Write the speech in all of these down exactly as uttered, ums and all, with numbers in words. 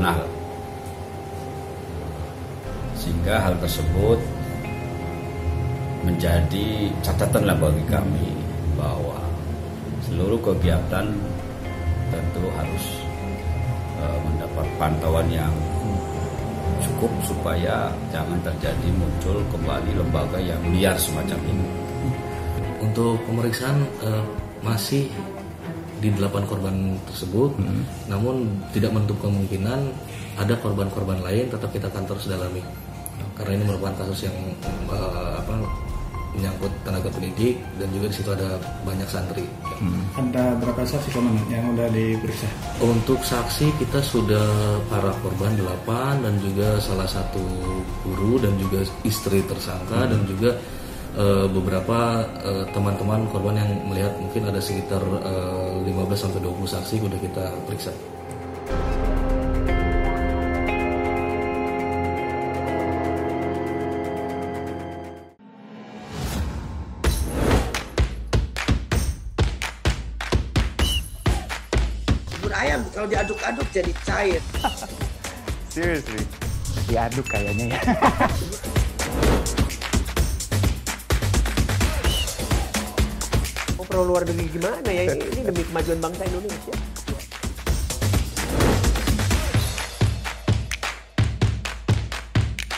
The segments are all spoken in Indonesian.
nasional. Sehingga hal tersebut menjadi catatanlah bagi kami bahwa seluruh kegiatan tentu harus e, mendapat pantauan yang cukup supaya jangan terjadi muncul kembali lembaga yang liar semacam ini. Untuk pemeriksaan e, masih di delapan korban tersebut, hmm. namun tidak menutup kemungkinan ada korban-korban lain, tetap kita akan terus dalami. Karena ini merupakan kasus yang e, apa, menyangkut tenaga pendidik dan juga di situ ada banyak santri. Hmm. Ada berapa saksi koman yang sudah diperiksa? Untuk saksi kita sudah para korban delapan dan juga salah satu guru dan juga istri tersangka hmm. dan juga e, beberapa e, teman-teman korban yang melihat mungkin ada sekitar e, lima belas sampai dua puluh saksi sudah kita periksa. Ayam kalau diaduk-aduk jadi cair. Seriously, diaduk kayaknya ya. Oh, perlu luar negeri gimana ya? Ini demi kemajuan bangsa Indonesia.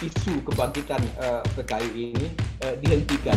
Isu kebangkitan uh, P K I ini uh, dihentikan.